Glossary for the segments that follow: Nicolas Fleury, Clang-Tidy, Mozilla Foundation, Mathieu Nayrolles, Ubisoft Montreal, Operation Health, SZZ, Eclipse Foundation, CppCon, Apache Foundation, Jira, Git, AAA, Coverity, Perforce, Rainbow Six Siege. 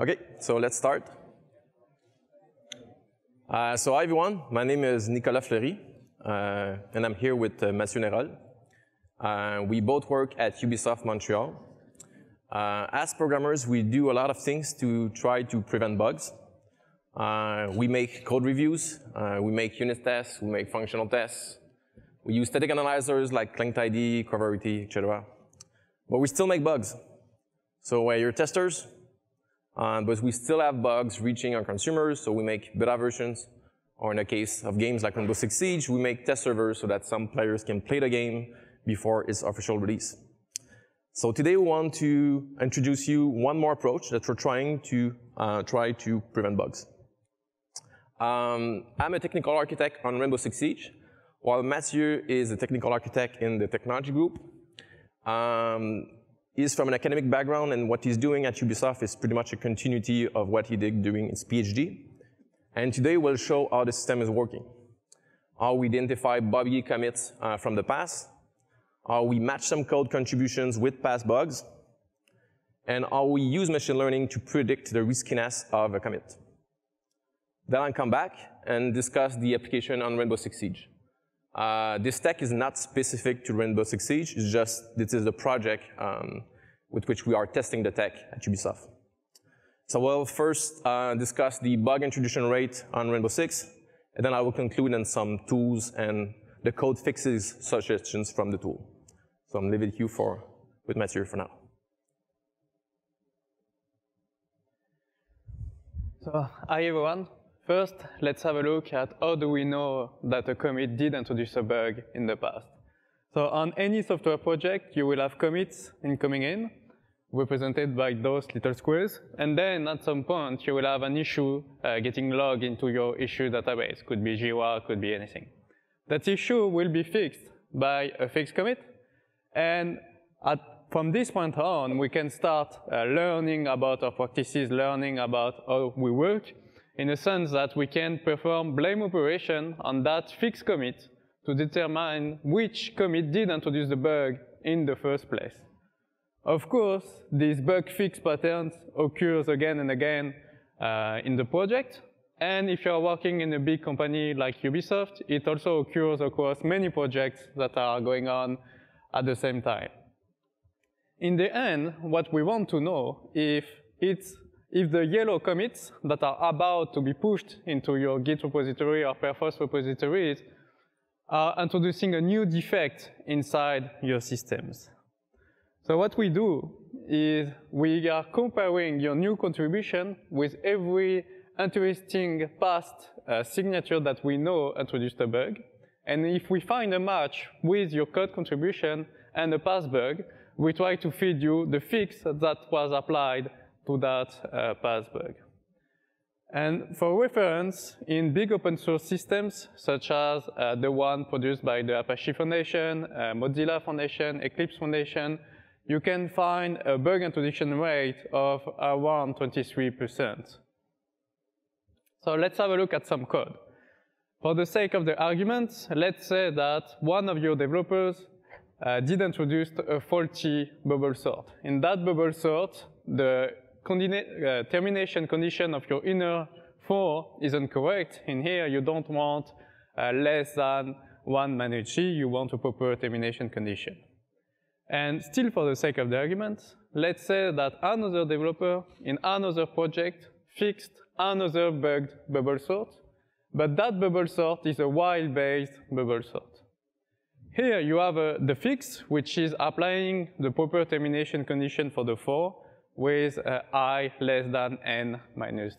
Okay, so let's start. So hi everyone, my name is Nicolas Fleury, and I'm here with Mathieu Nayrolles. We both work at Ubisoft Montreal. As programmers, we do a lot of things to try to prevent bugs. We make code reviews, we make unit tests, we make functional tests. We use static analyzers like Clang-Tidy, Coverity, etc. But we still make bugs. So you're testers, but we still have bugs reaching our consumers, so we make beta versions, or in the case of games like Rainbow Six Siege, we make test servers so that some players can play the game before its official release. So today we want to introduce you one more approach that we're trying to prevent bugs. I'm a technical architect on Rainbow Six Siege, while Mathieu is a technical architect in the technology group. He's from an academic background, and what he's doing at Ubisoft is pretty much a continuity of what he did during his PhD. And today we'll show how the system is working, how we identify buggy commits from the past, how we match some code contributions with past bugs, and how we use machine learning to predict the riskiness of a commit. Then I'll come back and discuss the application on Rainbow Six Siege. This tech is not specific to Rainbow Six Siege, it's just this is the project with which we are testing the tech at Ubisoft. So we'll first discuss the bug introduction rate on Rainbow Six, and then I will conclude on some tools and the code fixes suggestions from the tool. So I'm leaving you with Mathieu for now. So, hi everyone. First, let's have a look at how do we know that a commit did introduce a bug in the past. So on any software project, you will have commits incoming in, represented by those little squares, and then at some point you will have an issue getting logged into your issue database. Could be Jira, could be anything. That issue will be fixed by a fixed commit, and from this point on, we can start learning about our practices, learning about how we work, in the sense that we can perform blame operation on that fixed commit to determine which commit did introduce the bug in the first place. Of course, these bug fix patterns occurs again and again in the project, and if you're working in a big company like Ubisoft, it also occurs across many projects that are going on at the same time. In the end, what we want to know if the yellow commits that are about to be pushed into your Git repository or Perforce repositories are introducing a new defect inside your systems. So what we do is we are comparing your new contribution with every interesting past signature that we know introduced a bug. And if we find a match with your code contribution and a past bug, we try to feed you the fix that was applied to that past bug. And for reference, in big open source systems, such as the one produced by the Apache Foundation, Mozilla Foundation, Eclipse Foundation, you can find a bug introduction rate of around 23%. So let's have a look at some code. For the sake of the argument, let's say that one of your developers did introduce a faulty bubble sort. In that bubble sort, the termination condition of your inner for is incorrect. In here, you don't want less than 1 g, you want a proper termination condition. And still for the sake of the argument, let's say that another developer in another project fixed another bugged bubble sort, but that bubble sort is a while-based bubble sort. Here you have the fix, which is applying the proper termination condition for the for, with I less than n-g.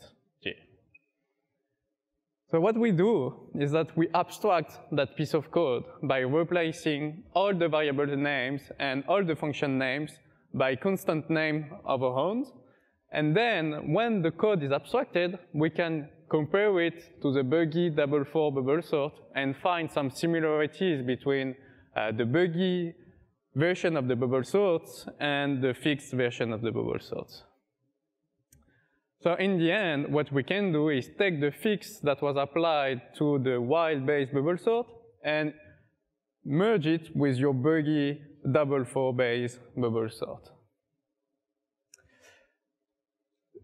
So what we do is that we abstract that piece of code by replacing all the variable names and all the function names by constant name of our own. And then when the code is abstracted, we can compare it to the buggy double for bubble sort and find some similarities between the buggy version of the bubble sorts and the fixed version of the bubble sorts. So in the end, what we can do is take the fix that was applied to the while-based bubble sort and merge it with your buggy double for based bubble sort.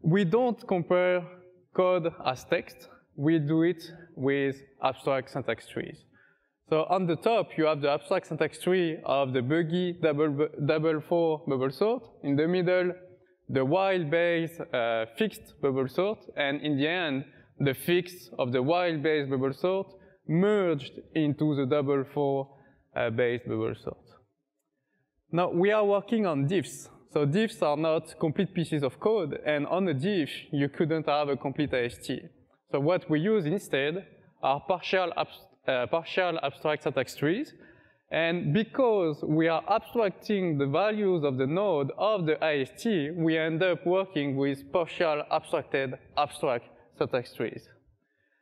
we don't compare code as text. We do it with abstract syntax trees. So on the top, you have the abstract syntax tree of the buggy, double for bubble sort. In the middle, the while-based fixed bubble sort. And in the end, the fixed of the while-based bubble sort merged into the double for based bubble sort. Now, we are working on diffs. So diffs are not complete pieces of code. And on a diff, you couldn't have a complete AST. So what we use instead are partial abstract syntax trees. And because we are abstracting the values of the node of the AST, we end up working with partial abstracted abstract syntax trees.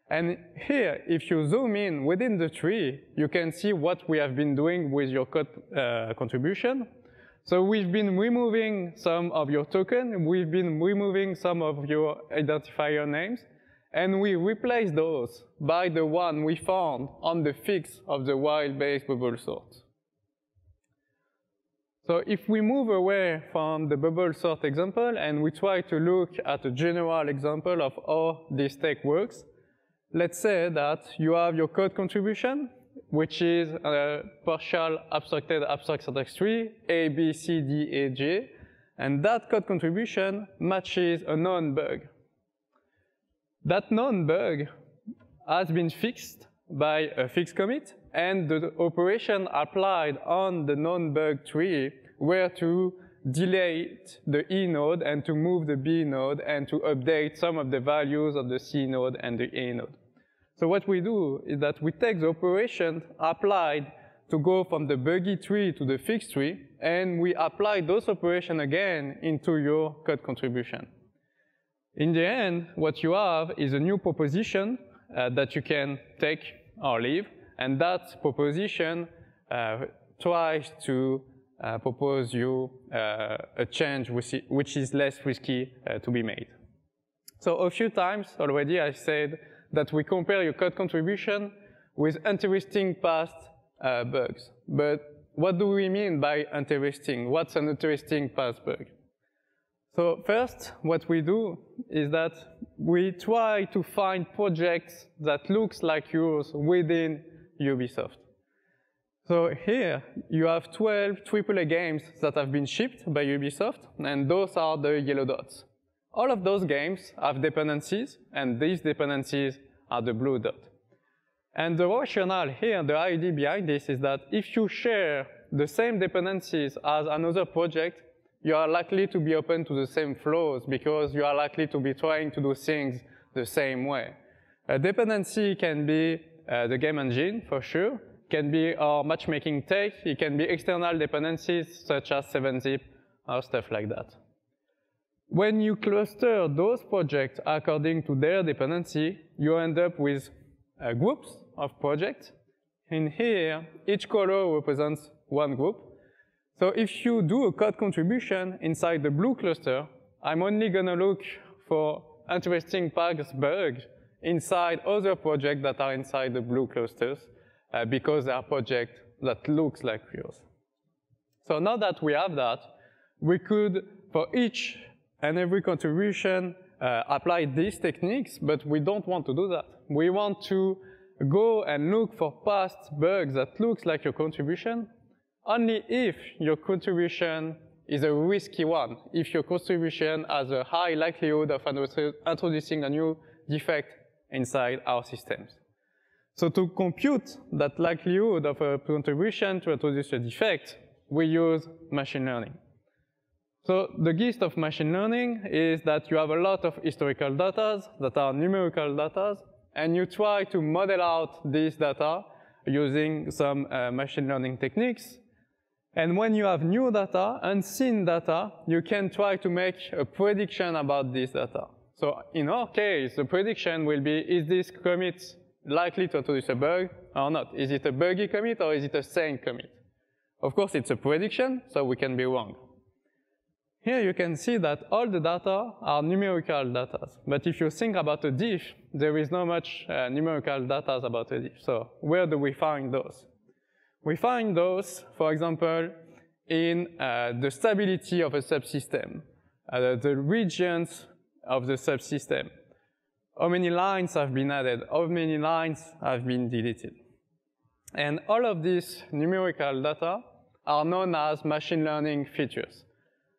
And here, if you zoom in within the tree, you can see what we have been doing with your code contribution. So we've been removing some of your token, we've been removing some of your identifier names, and we replace those by the one we found on the fix of the while-based bubble sort. So if we move away from the bubble sort example and we try to look at a general example of how this tech works, let's say that you have your code contribution, which is a partial abstracted abstract syntax tree, A, B, C, D, A, J, and that code contribution matches a known bug. That known bug has been fixed by a fixed commit, and the operation applied on the known bug tree were to delete the E node and to move the B node and to update some of the values of the C node and the A node. So what we do is that we take the operation applied to go from the buggy tree to the fixed tree, and we apply those operations again into your code contribution. In the end, what you have is a new proposition that you can take or leave, and that proposition tries to propose you a change which is less risky to be made. So a few times already I said that we compare your code contribution with interesting past bugs. But what do we mean by interesting? What's an interesting past bug? So first, what we do is that we try to find projects that looks like yours within Ubisoft. So here, you have 12 AAA games that have been shipped by Ubisoft, and those are the yellow dots. All of those games have dependencies, and these dependencies are the blue dot. And the rationale here, the idea behind this is that if you share the same dependencies as another project, you are likely to be open to the same flaws because you are likely to be trying to do things the same way. A dependency can be the game engine, for sure, can be our matchmaking tech, it can be external dependencies such as 7-zip or stuff like that. When you cluster those projects according to their dependency, you end up with groups of projects. In here, each color represents one group. So if you do a code contribution inside the blue cluster, I'm only gonna look for interesting past bugs inside other projects that are inside the blue clusters because they are projects that looks like yours. So now that we have that, we could, for each and every contribution, apply these techniques, but we don't want to do that. We want to go and look for past bugs that looks like your contribution, only if your contribution is a risky one, if your contribution has a high likelihood of introducing a new defect inside our systems. So to compute that likelihood of a contribution to introduce a defect, we use machine learning. So the gist of machine learning is that you have a lot of historical data that are numerical data, and you try to model out this data using some machine learning techniques. And when you have new data, unseen data, you can try to make a prediction about this data. So in our case, the prediction will be, is this commit likely to introduce a bug or not? Is it a buggy commit or is it a sane commit? Of course, it's a prediction, so we can be wrong. Here you can see that all the data are numerical data. But if you think about a diff, there is not much numerical data about a diff. So where do we find those? We find those, for example, in the stability of a subsystem, the regions of the subsystem. How many lines have been added? How many lines have been deleted? And all of these numerical data are known as machine learning features.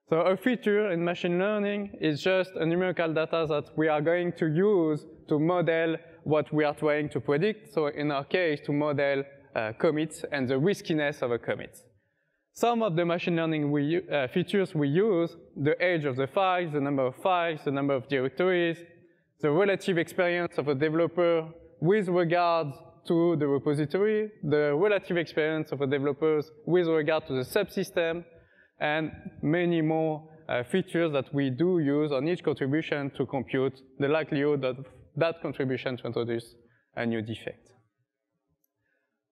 So a feature in machine learning is just a numerical data that we are going to use to model what we are trying to predict. So in our case, to model commits and the riskiness of a commit. Some of the machine learning features we use, the age of the files, the number of files, the number of directories, the relative experience of a developer with regards to the repository, the relative experience of a developer with regard to the subsystem, and many more features that we do use on each contribution to compute the likelihood of that contribution to introduce a new defect.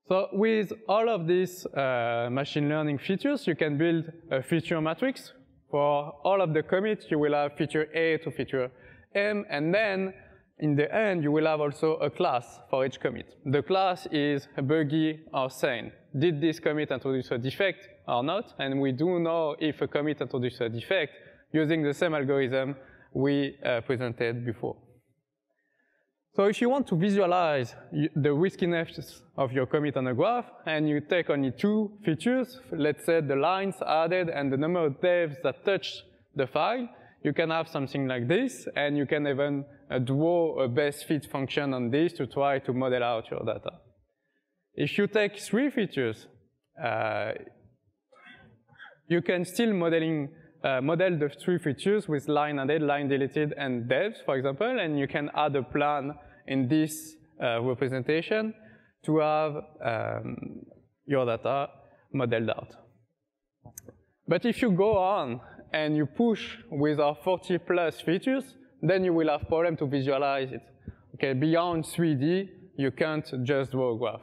So with all of these machine learning features, you can build a feature matrix. For all of the commits, you will have feature A to feature M, and then in the end, you will have also a class for each commit. The class is buggy or sane. Did this commit introduce a defect or not? And we do know if a commit introduces a defect using the same algorithm we presented before. So if you want to visualize the riskiness of your commit on a graph, and you take only two features, let's say the lines added and the number of devs that touched the file, you can have something like this, and you can even draw a best fit function on this to try to model out your data. If you take three features, you can still model the three features with line added, line deleted, and devs, for example, and you can add a plan in this representation to have your data modeled out. But if you go on and you push with our 40+ features, then you will have problem to visualize it. Okay, beyond 3D, you can't just draw a graph.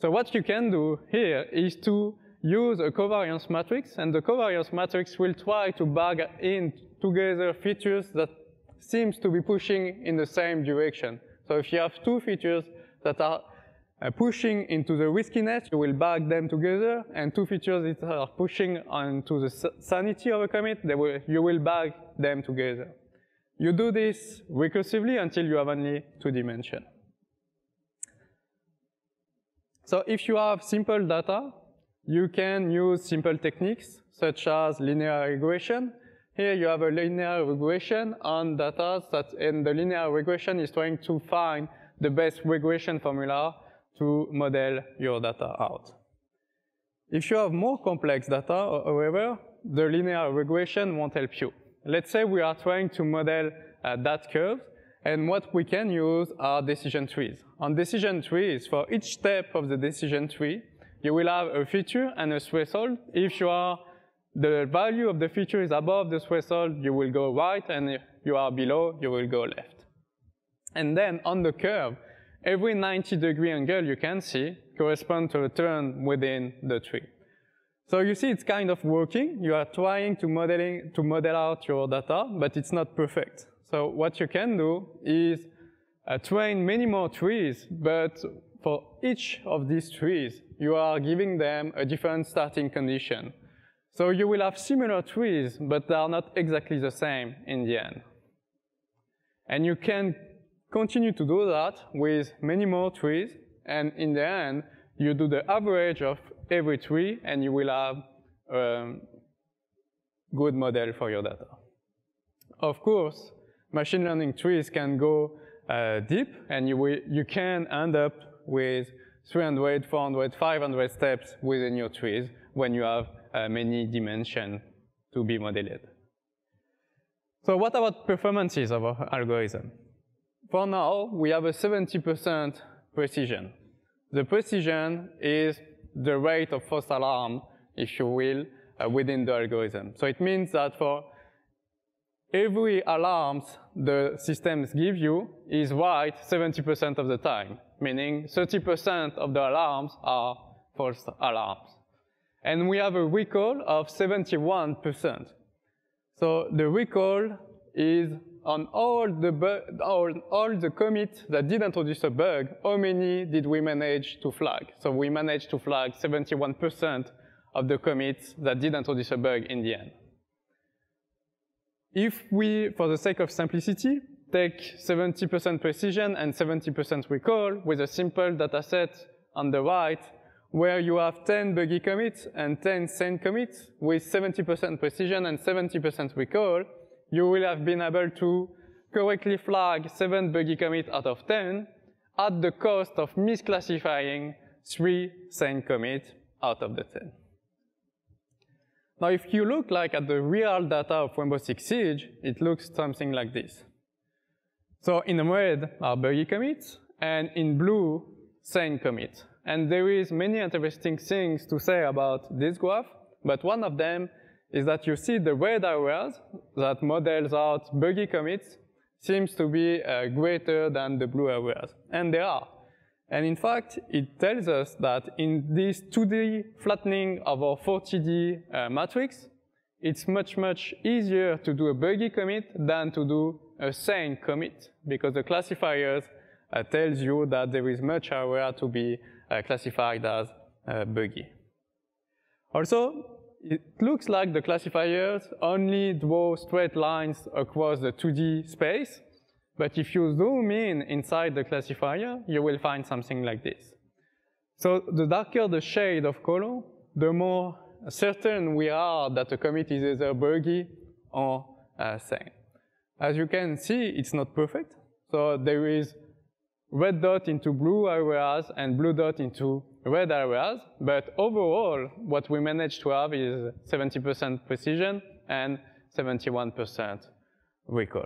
So what you can do here is to use a covariance matrix, and the covariance matrix will try to bag in together features that seems to be pushing in the same direction. So if you have two features that are pushing into the riskiness, you will bag them together, and two features that are pushing onto the sanity of a commit, you will bag them together. You do this recursively until you have only two dimensions. So if you have simple data, you can use simple techniques such as linear regression. Here you have a linear regression on data, and the linear regression is trying to find the best regression formula to model your data out. If you have more complex data, however, the linear regression won't help you. Let's say we are trying to model that curve, and what we can use are decision trees. On decision trees, for each step of the decision tree, you will have a feature and a threshold. If the value of the feature is above the threshold, you will go right, and if you are below, you will go left. And then on the curve, every 90-degree angle you can see corresponds to a turn within the tree. So you see it's kind of working. You are trying to model out your data, but it's not perfect. So what you can do is train many more trees, but for each of these trees, you are giving them a different starting condition. So you will have similar trees, but they are not exactly the same in the end. And you can continue to do that with many more trees, and in the end, you do the average of every tree, and you will have a good model for your data. Of course, machine learning trees can go deep, and you can end up with 300, 400, 500 steps within your trees when you have many dimensions to be modeled. So what about performances of our algorithm? For now, we have a 70% precision. The precision is the rate of false alarm, if you will, within the algorithm. So it means that for every alarm the systems give you is right 70% of the time, meaning 30% of the alarms are false alarms. And we have a recall of 71%. So the recall is on all the commits that did introduce a bug, how many did we manage to flag? So we managed to flag 71% of the commits that did introduce a bug in the end. If we, for the sake of simplicity, take 70% precision and 70% recall with a simple data set on the right, where you have 10 buggy commits and 10 sane commits with 70% precision and 70% recall, you will have been able to correctly flag 7 buggy commits out of 10 at the cost of misclassifying 3 sane commits out of the 10. Now if you look like at the real data of Rainbow Six Siege, it looks something like this. So in red are buggy commits and in blue sane commits. And there is many interesting things to say about this graph, but one of them is that you see the red areas that models out buggy commits seems to be greater than the blue areas, and they are. And in fact, it tells us that in this 2D flattening of our 4TD matrix, it's much easier to do a buggy commit than to do a sane commit, because the classifiers tells you that there is much area to be classified as buggy. Also, it looks like the classifiers only draw straight lines across the 2D space, but if you zoom in inside the classifier, you will find something like this. So the darker the shade of color, the more certain we are that a commit is either buggy or sane. As you can see, it's not perfect, so there is red dot into blue areas and blue dot into red areas, but overall what we managed to have is 70% precision and 71% recall.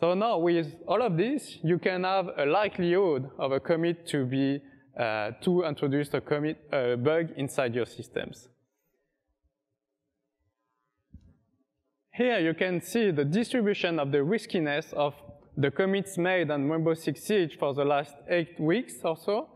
So now with all of this, you can have a likelihood of a commit to be, to introduce a commit bug inside your systems. Here you can see the distribution of the riskiness of the commits made on Rainbow Six Siege for the last 8 weeks or so,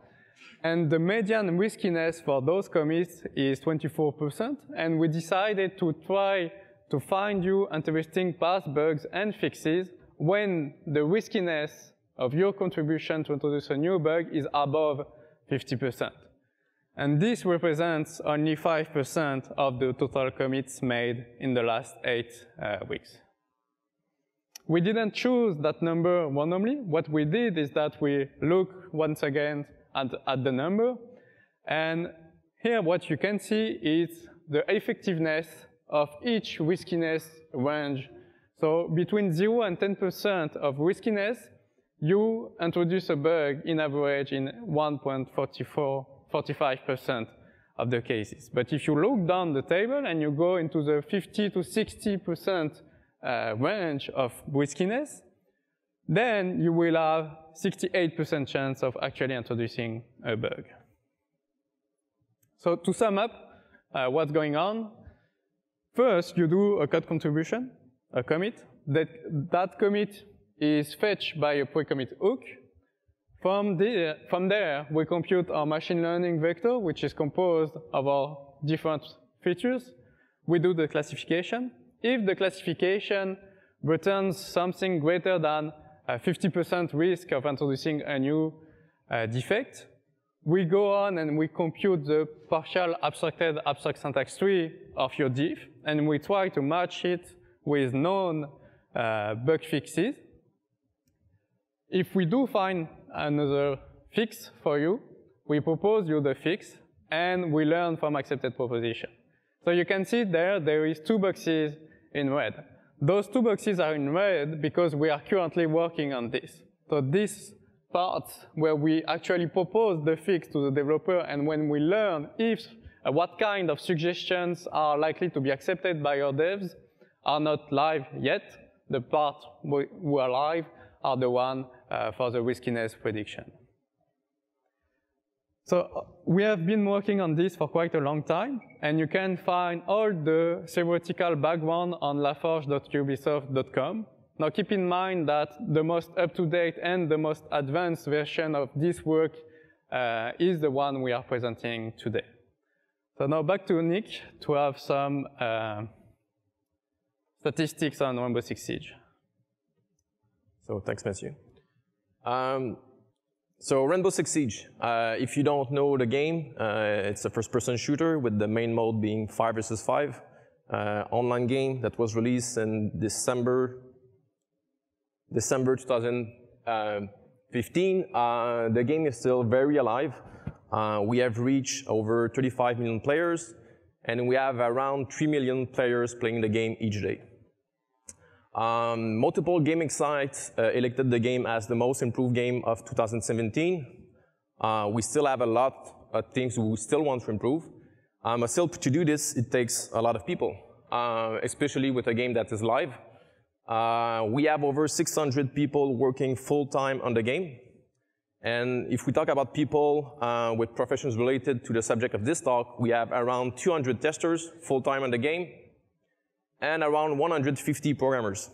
and the median riskiness for those commits is 24%, and we decided to try to find you interesting past bugs and fixes when the riskiness of your contribution to introduce a new bug is above 50%. And this represents only 5% of the total commits made in the last 8 weeks. We didn't choose that number randomly. What we did is that we look once again at the number, and here what you can see is the effectiveness of each riskiness range. So between 0 and 10% of riskiness, you introduce a bug in average in 1.45% of the cases. But if you look down the table and you go into the 50 to 60% range of riskiness, then you will have 68% chance of actually introducing a bug. So to sum up what's going on, first you do a code contribution, a commit. That commit is fetched by a pre-commit hook. From there, we compute our machine learning vector, which is composed of our different features. We do the classification. If the classification returns something greater than 50% risk of introducing a new defect, we go on and we compute the partial abstracted abstract syntax tree of your diff, and we try to match it with known bug fixes. If we do find another fix for you, we propose you the fix, and we learn from accepted proposition. So you can see there is 2 boxes in red. Those 2 boxes are in red because we are currently working on this. So this part where we actually propose the fix to the developer, and when we learn if what kind of suggestions are likely to be accepted by our devs are not live yet. The part who are live are the one for the riskiness prediction. So we have been working on this for quite a long time, and you can find all the theoretical background on laforge.ubisoft.com. Now keep in mind that the most up-to-date and the most advanced version of this work is the one we are presenting today. So now back to Nick to have some statistics on Rainbow Six Siege. So thanks, Mathieu. So Rainbow Six Siege, if you don't know the game, it's a first-person shooter with the main mode being 5 versus 5. online game that was released in December 2015. The game is still very alive. We have reached over 35 million players, and we have around 3 million players playing the game each day. Multiple gaming sites elected the game as the most improved game of 2017. We still have a lot of things we still want to improve. Still, to do this, it takes a lot of people, especially with a game that is live. We have over 600 people working full-time on the game. And if we talk about people with professions related to the subject of this talk, we have around 200 testers full-time on the game, and around 150 programmers.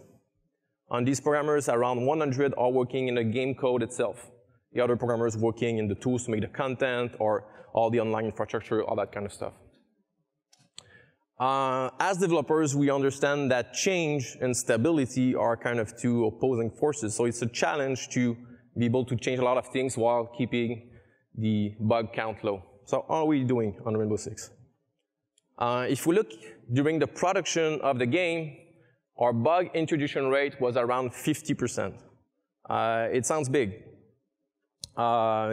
On these programmers, around 100 are working in the game code itself. The other programmers working in the tools to make the content or all the online infrastructure, all that kind of stuff. As developers, we understand that change and stability are kind of two opposing forces. So it's a challenge to be able to change a lot of things while keeping the bug count low. So how are we doing on Rainbow Six? If we look during the production of the game, our bug introduction rate was around 50%. It sounds big.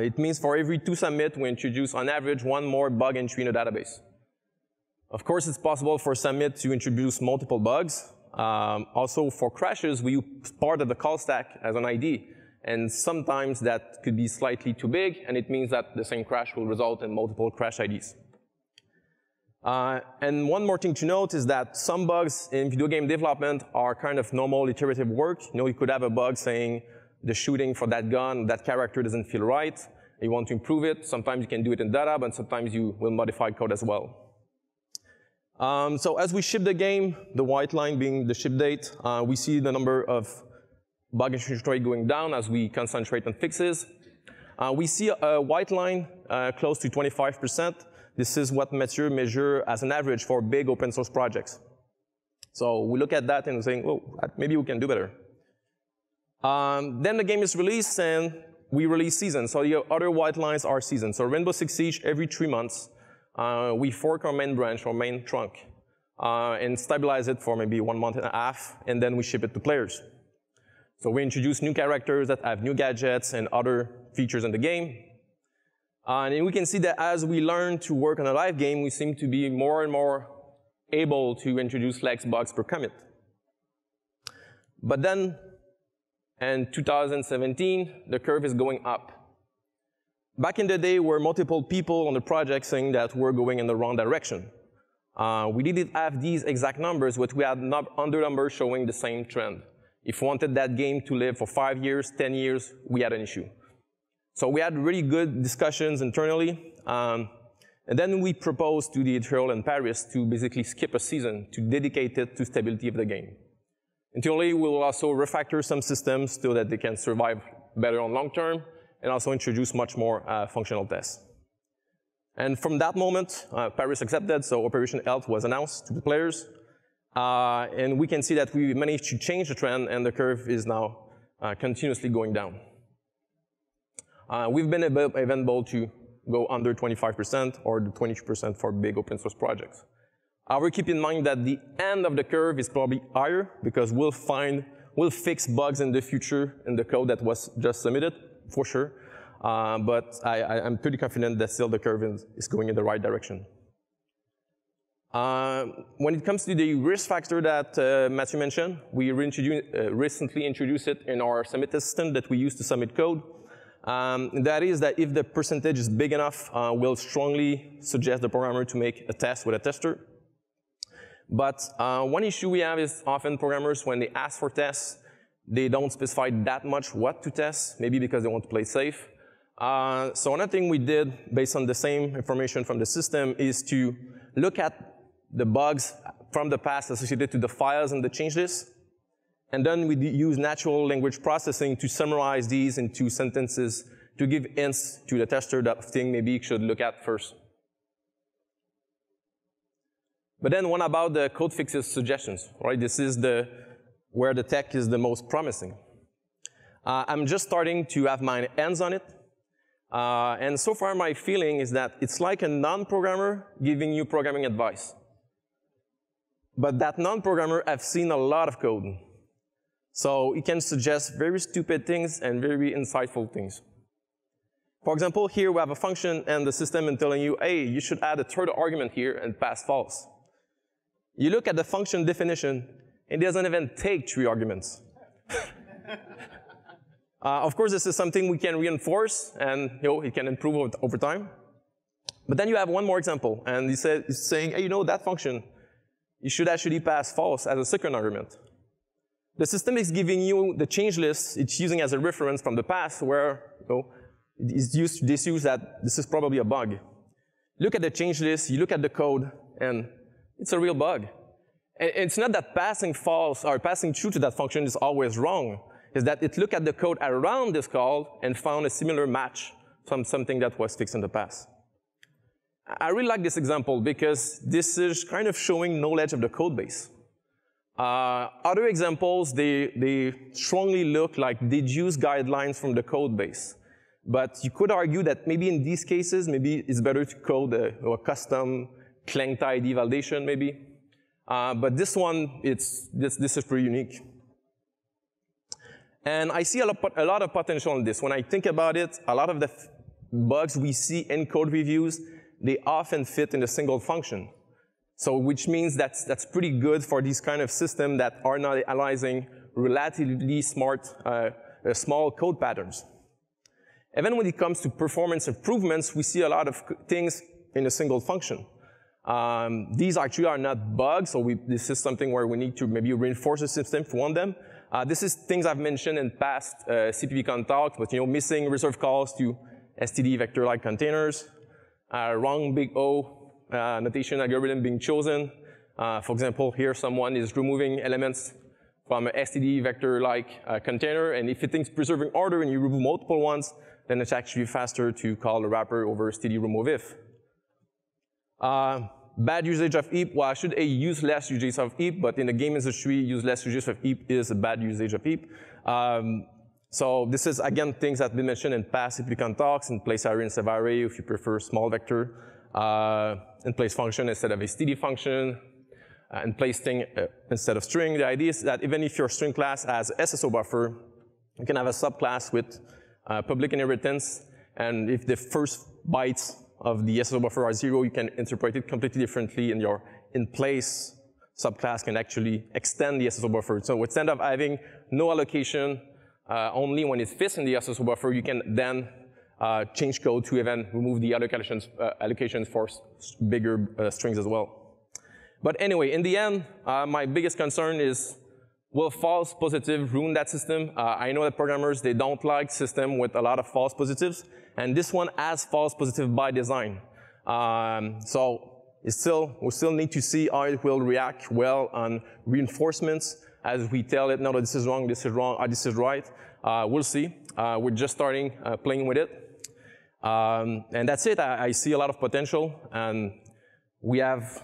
It means for every 2 submits, we introduce on average 1 more bug entry in the database. Of course, it's possible for submit to introduce multiple bugs. Also, for crashes, we use part of the call stack as an ID. And sometimes that could be slightly too big, and it means that the same crash will result in multiple crash IDs. And one more thing to note is that some bugs in video game development are kind of normal iterative work. You know, you could have a bug saying, the shooting for that gun, that character doesn't feel right. You want to improve it. Sometimes you can do it in data, but sometimes you will modify code as well. So as we ship the game, the white line being the ship date, we see the number of bug introduction rate going down as we concentrate on fixes. We see a white line close to 25%. This is what Mathieu measures as an average for big open source projects. So we look at that and saying, oh, maybe we can do better. Then the game is released, and we release seasons. So the other white lines are seasons. So Rainbow Six Siege, every 3 months, we fork our main branch, or main trunk, and stabilize it for maybe 1.5 months, and then we ship it to players. So we introduce new characters that have new gadgets and other features in the game. And then we can see that as we learn to work on a live game, we seem to be more and more able to introduce less bugs per commit. But then, and 2017, the curve is going up. Back in the day, were multiple people on the project saying that we're going in the wrong direction. We didn't have these exact numbers, but we had under numbers showing the same trend. If we wanted that game to live for 5 years, 10 years, we had an issue. So we had really good discussions internally. And then we proposed to the editorial in Paris to basically skip a season to dedicate it to stability of the game. Internally, we will also refactor some systems so that they can survive better on long term, and also introduce much more functional tests. And from that moment, Paris accepted, so Operation Health was announced to the players. And we can see that we managed to change the trend, and the curve is now continuously going down. We've been able to go under 25% or the 22% for big open source projects. However, keep in mind that the end of the curve is probably higher because we'll fix bugs in the future in the code that was just submitted, for sure. But I'm pretty confident that still the curve is going in the right direction. When it comes to the risk factor that Mathieu mentioned, we recently introduced it in our submit system that we use to submit code. That is that if the percentage is big enough, we'll strongly suggest the programmer to make a test with a tester. But one issue we have is often programmers, when they ask for tests, they don't specify that much what to test, maybe because they want to play safe. So another thing we did, based on the same information from the system, is to look at the bugs from the past associated to the files and the change list. And then we use natural language processing to summarize these into sentences to give hints to the tester that thing maybe you should look at first. But then what about the code fixes suggestions, right? This is where the tech is the most promising. I'm just starting to have my hands on it. And so far my feeling is that it's like a non-programmer giving you programming advice. But that non-programmer have seen a lot of code. So it can suggest very stupid things and very insightful things. For example, here we have a function and the system is telling you, hey, you should add a third argument here and pass false. You look at the function definition, it doesn't even take 3 arguments. Of course, this is something we can reinforce and it can improve over time. But then you have one more example, and it's saying, hey, that function, you should actually pass false as a second argument. The system is giving you the change list it's using as a reference from the past where it's used to disuse that this is probably a bug. Look at the change list, you look at the code, and it's a real bug. And it's not that passing false or passing true to that function is always wrong. Is that it looked at the code around this call and found a similar match from something that was fixed in the past. I really like this example because this is kind of showing knowledge of the code base. Other examples, they strongly look like deduce guidelines from the code base. But you could argue that maybe in these cases, maybe it's better to code a custom Clang-Tidy validation maybe. But this one, this is pretty unique. And I see a lot of potential in this. When I think about it, a lot of the bugs we see in code reviews, they often fit in a single function. So which means that's pretty good for these kind of systems that are not analyzing relatively small code patterns. Even when it comes to performance improvements, we see a lot of things in a single function. These actually are not bugs, so this is something where we need to maybe reinforce the system if we want them. This is things I've mentioned in past CppCon talks, but missing reserve calls to STD vector-like containers, wrong big O notation algorithm being chosen. For example, here someone is removing elements from an STD vector-like container, and if it thinks preserving order and you remove multiple ones, then it's actually faster to call the wrapper over std remove if. Bad usage of heap, well, I should use less usage of heap, but in the game industry, use less usage of heap is a bad usage of heap. So this is, again, things that have been mentioned in past CppCon talks, in place array and sub-array if you prefer small vector, in place function instead of a std function, in place string instead of string. The idea is that even if your string class has SSO buffer, you can have a subclass with public inheritance, and if the first bytes of the SSO buffer are 0, you can interpret it completely differently, and your in-place subclass can actually extend the SSO buffer. So instead of having no allocation, only when it fits in the SSO buffer, you can then change code to even remove the allocations for bigger strings as well. But anyway, in the end, my biggest concern is, will false positive ruin that system? I know that programmers, they don't like system with a lot of false positives, and this one has false positive by design. So we still need to see how it will react well on reinforcements as we tell it, no, this is wrong, or this is right. We'll see. We're just starting playing with it. And that's it. I see a lot of potential, and we have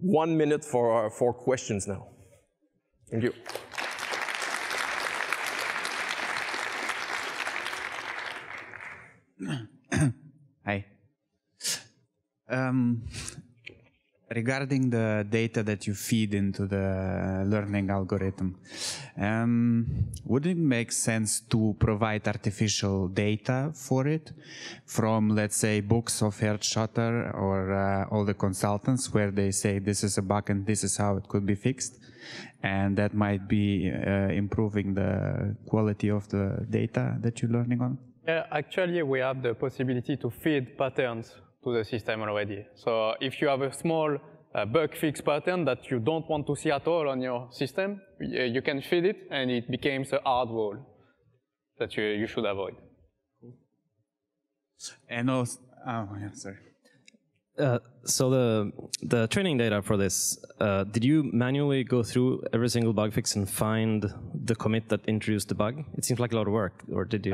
1 minute for questions now. Thank you. Hi. Regarding the data that you feed into the learning algorithm, would it make sense to provide artificial data for it from, let's say, books of Hertzschotter or all the consultants where they say this is a bug and this is how it could be fixed? And that might be improving the quality of the data that you're learning on? Actually, we have the possibility to feed patterns to the system already. So if you have a small bug fix pattern that you don't want to see at all on your system, you can feed it and it becomes a hard wall that you should avoid. And also, oh, yeah, sorry. So the training data for this, did you manually go through every single bug fix and find the commit that introduced the bug? It seems like a lot of work, or did you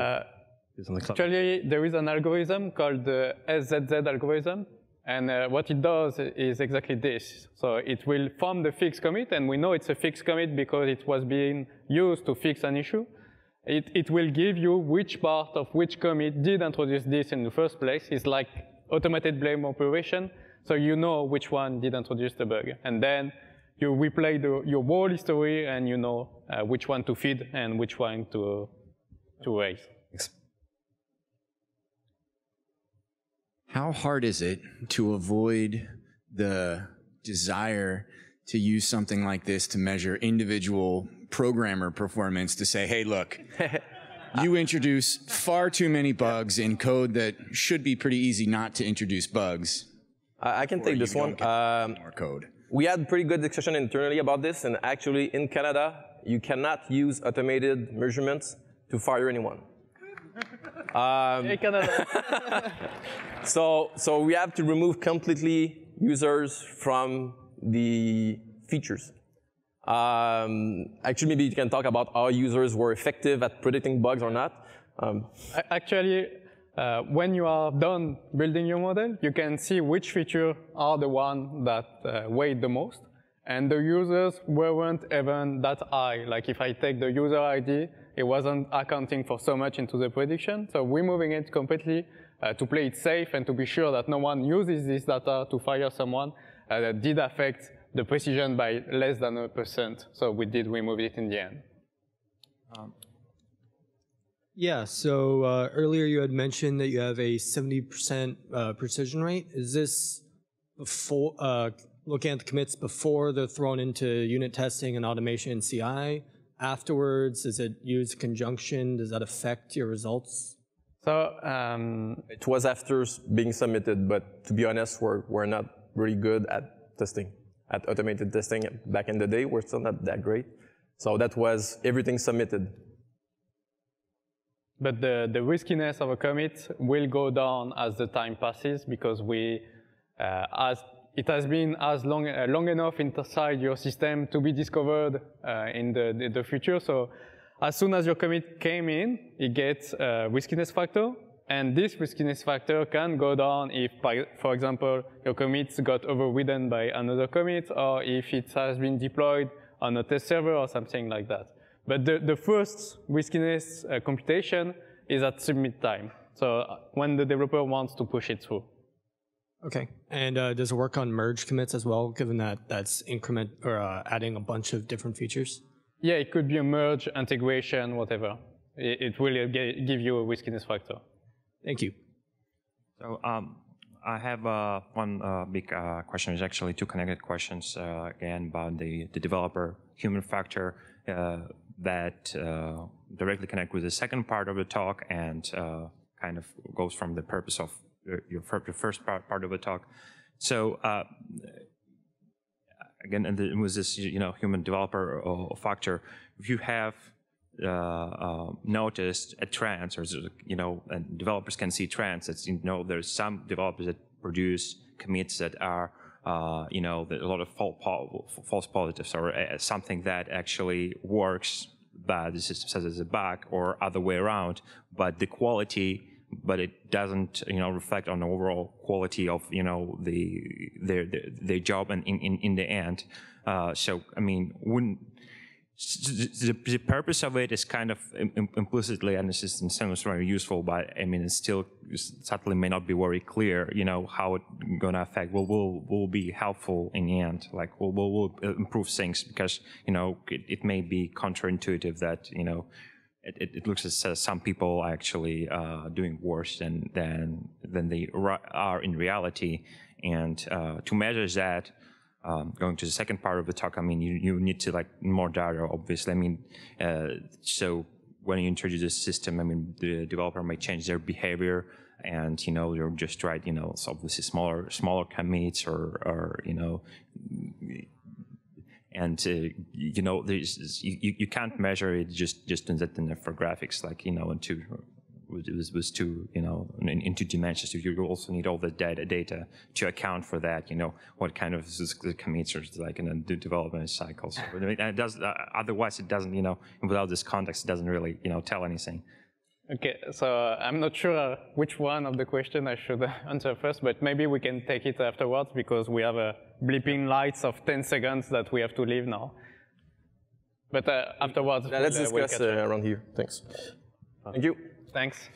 do something? Actually, there is an algorithm called the SZZ algorithm, and what it does is exactly this. So it will form the fixed commit, and we know it's a fixed commit because it was being used to fix an issue. It will give you which part of which commit did introduce this in the first place. It's like automated blame operation, so you know which one did introduce the bug. And then you replay your whole history and you know which one to feed and which one to raise. How hard is it to avoid the desire to use something like this to measure individual programmer performance to say, hey, look, you introduce far too many bugs in code that should be pretty easy not to introduce bugs? I can take this one. More code. We had pretty good discussion internally about this, and actually in Canada, you cannot use automated measurements to fire anyone. Hey, Canada. So we have to remove completely users from the features. Actually, maybe you can talk about how users were effective at predicting bugs or not. Actually, when you are done building your model, you can see which features are the ones that weighed the most. And the users weren't even that high. Like if I take the user ID, it wasn't accounting for so much into the prediction. So removing it completely to play it safe and to be sure that no one uses this data to fire someone that did affect the precision by less than 1%. So we did remove it in the end. Yeah, so earlier you had mentioned that you have a 70% precision rate. Is this before, looking at the commits before they're thrown into unit testing and automation and CI? Afterwards, is it used in conjunction? Does that affect your results? So it was after being submitted, but to be honest, we're not really good at testing, at automated testing. Back in the day, we're still not that great. So that was everything submitted. But the riskiness of a commit will go down as the time passes because we, as it has been as long enough inside your system to be discovered in the future. So as soon as your commit came in, it gets a riskiness factor. And this riskiness factor can go down if, for example, your commits got overridden by another commit, or if it has been deployed on a test server or something like that. But the first riskiness computation is at submit time. So when the developer wants to push it through. Okay, and does it work on merge commits as well, given that that's increment or adding a bunch of different features? Yeah, it could be a merge, integration, whatever. It will give you a riskiness factor. Thank you. So I have one big question. It's actually two connected questions again about the developer human factor that directly connect with the second part of the talk and kind of goes from the purpose of the first part of the talk. So again, and it was this, you know, human developer factor. If you have noticed a trend, or you know, and developers can see trends. It's, you know, there's some developers that produce commits that are you know, a lot of false positives or something that actually works, but the system says it's a bug, or other way around. But the quality. But it doesn't, you know, reflect on the overall quality of, you know, their job and in the end. So I mean, wouldn't the purpose of it is kind of implicitly, and this is in some sense very useful, but I mean, it still certainly may not be very clear, you know, how it's going to affect. Will be helpful in the end. Like will improve things because, you know, it may be counterintuitive that, you know. It looks as some people are actually doing worse than they are in reality, and to measure that, going to the second part of the talk, I mean, you need to like more data, obviously. I mean, so when you introduce this system, I mean, the developer might change their behavior, and you know, they're just right, you know, so obviously smaller commits or you know. And you know, there's, you can't measure it just in that for graphics, like, you know, in two, you know, in two dimensions. You also need all the data to account for that. You know, what kind of commits are like in the development cycles. So, I mean, it does, otherwise, it doesn't. You know, without this context, it doesn't really, you know, tell anything. Okay, so I'm not sure which one of the question I should answer first, but maybe we can take it afterwards because we have a bleeping lights of 10 seconds that we have to leave now. But afterwards, yeah, let's discuss around here. Thanks. Thank you. Thanks.